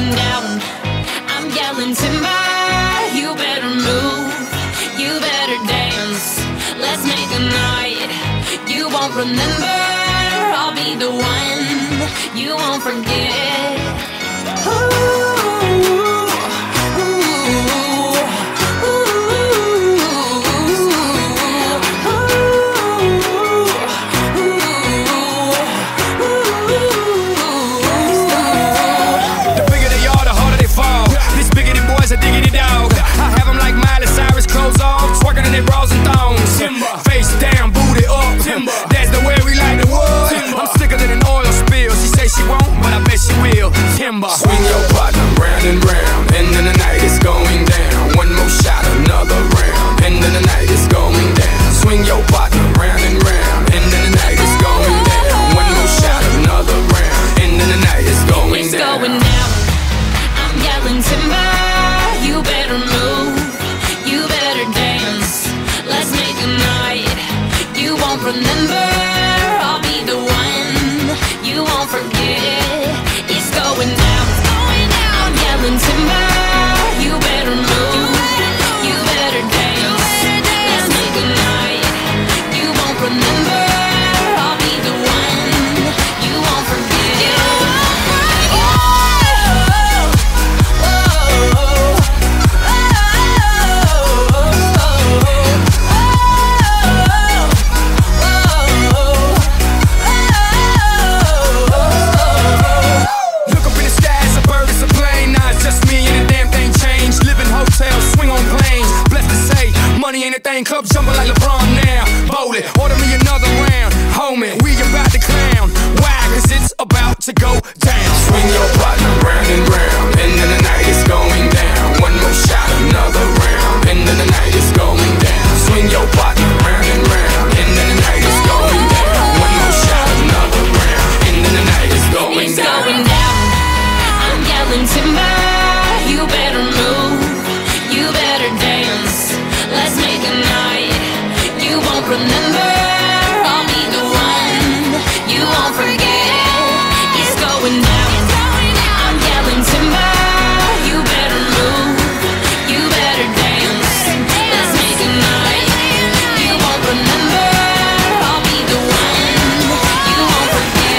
going down. I'm yelling timber, you better move, you better dance. Let's make a night you won't remember. I'll be the one you won't forget. Ooh. Swing your partner round and round, end of the night is going down. One more shot, another round, end of the night is going down. Swing your partner round and round, end of the night is going down. One more shot, another round, end of the night is going down. It's going down. I'm yelling timber, you better move, you better dance. Let's make a night you won't remember. I'll be the one you won't forget. Going down, I'm yelling timber. You better move, you better dance. Let's make a night you won't remember. I'll be the one you won't forget. Club jumping like LeBron now. Bowl it, order me another round. Homie, we about to clown. Why? Cause it's about to go down. Swing your partner round and round, end of the night is going down. One more shot, another round, end of the night is going down. Swing your partner round and round, end of the night is going down. One more shot, another round, end of the night is going down. It's going down. I'm yelling timber, you better move, you better dance. Let's make a night you won't remember. I'll be the one you won't forget. It's going down. I'm yelling timber. You better move. You better dance. Let's make a night you won't remember. I'll be the one you won't forget.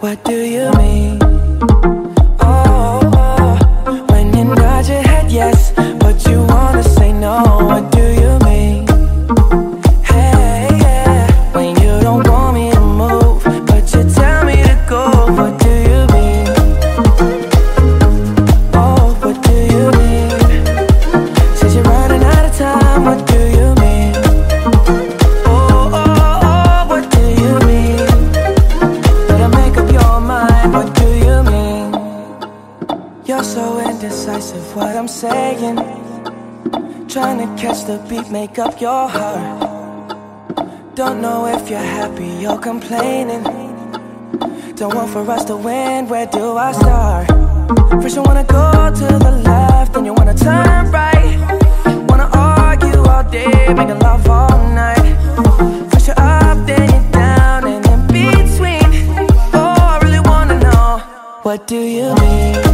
What do you mean? Oh, oh, oh. When you nod your head yes, but you wanna say no. What do you mean? Hey, yeah. When you don't want me to move, but you tell me to go. What do you mean? Oh, what do you mean? Said you're running out of time. What do you mean? Oh, oh, oh. What do you mean? You're so indecisive, what I'm saying. Trying to catch the beat, make up your heart. Don't know if you're happy or complaining. Don't want for us to win, where do I start? First you wanna go to the left, then you wanna turn right. Wanna argue all day, making love all night. First you're up, then you're down, and in between. Oh, I really wanna know, what do you mean? What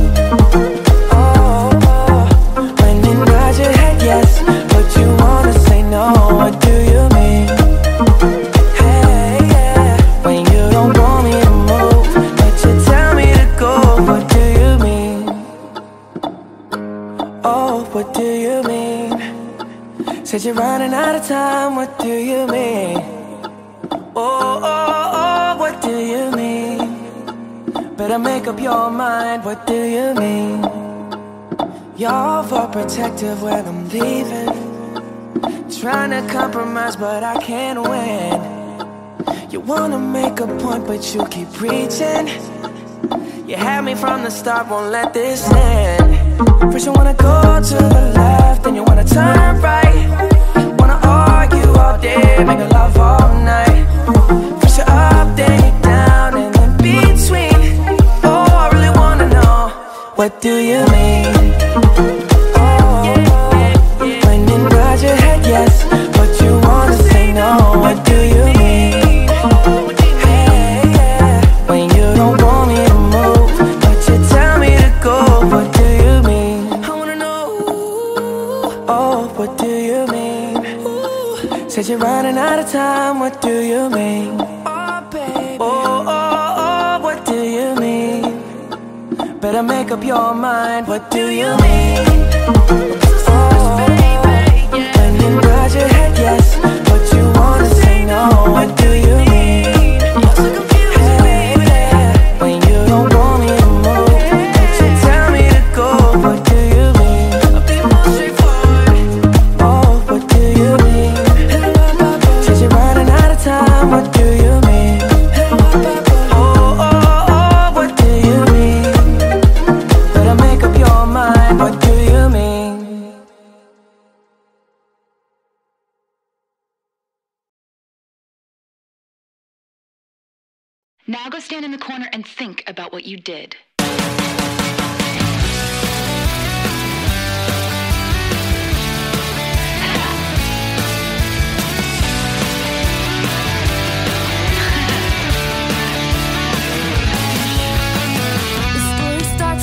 do you mean? Hey, yeah. When you don't want me to move, but you tell me to go. Said you're running out of time, what do you mean? Oh, oh, oh, what do you mean? Better make up your mind, what do you mean? You're all for protective when I'm leaving, trying to compromise but I can't win. You wanna make a point but you keep preaching. You had me from the start, won't let this end. First you wanna go to the left, then you wanna turn right. Wanna argue all day, make love all night. First you up, then you down, and in between. Oh, I really wanna know, what do you mean? Oh, when you nod your head yes, but you wanna say no, what do you mean? Said you're running out of time, what do you mean? Oh, baby. Oh, oh, oh, what do you mean? Better make up your mind, what do you mean? Oh, when you nod your head yes, but you wanna say no, what do you mean? Hey, when you don't want me to move, but you tell me to go, what do you mean? I'll be more straightforward. Oh, what do you mean? What do you mean? Oh, oh, oh, what do you mean? Better make up your mind, what do you mean? Now go stand in the corner and think about what you did.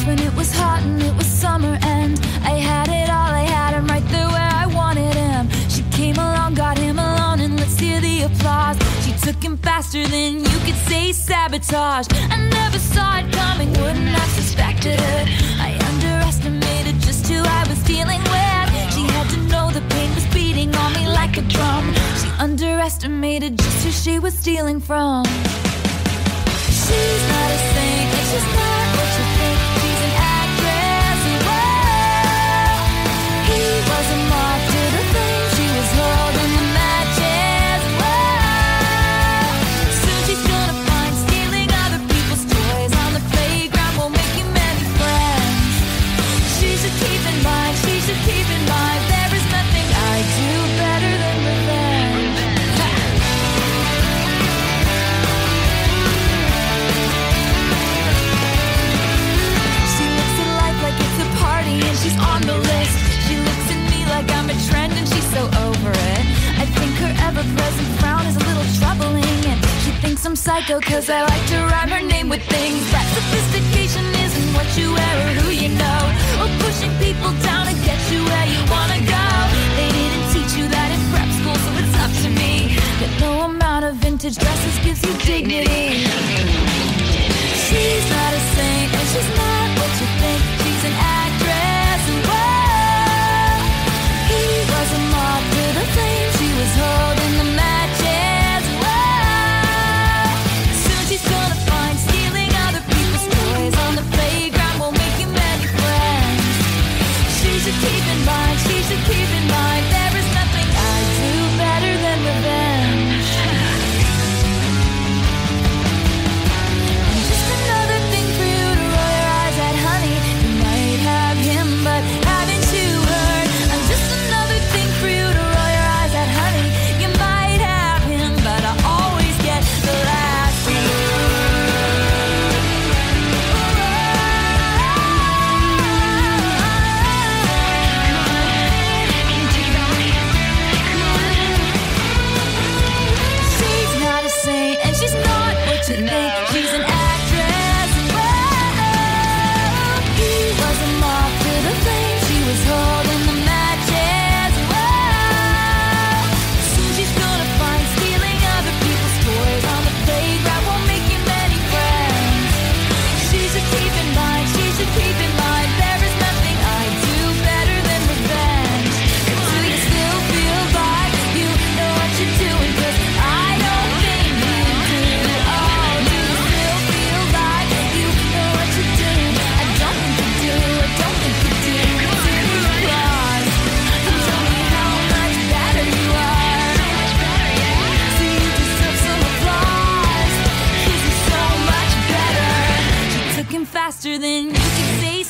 When it was hot and it was summer and I had it all, I had him right there where I wanted him. She came along, got him alone, and let's hear the applause. She took him faster than you could say sabotage. I never saw it coming, wouldn't have suspected it. I underestimated just who I was dealing with. She had to know the pain was beating on me like a drum. She underestimated just who she was stealing from. She's not a saint, it's just not what you think. She's an actress, well, he was a moth to the flame. She was holding the matches, well, soon she's gonna find stealing other people's toys on the playground will make you many friends. She should keep in mind, she should keep in mind, there is nothing I do better than revenge. And she's on the list. She looks at me like I'm a trend and she's so over it. I think her ever-present frown is a little troubling, and she thinks I'm psycho cause I like to rhyme her name with things. That sophistication isn't what you wear or who you know, or pushing people down to get you where you wanna go. They didn't teach you that in prep school, so it's up to me. But no amount of vintage dresses gives you dignity. She's not a saint and she's not what you think. She's an actress, and well, he was a moth to the flame. She was holding the matches, well, soon she's gonna find stealing other people's toys on the playground won't make you many friends. She should keep in mind, she should keep in mind.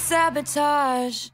sabotage.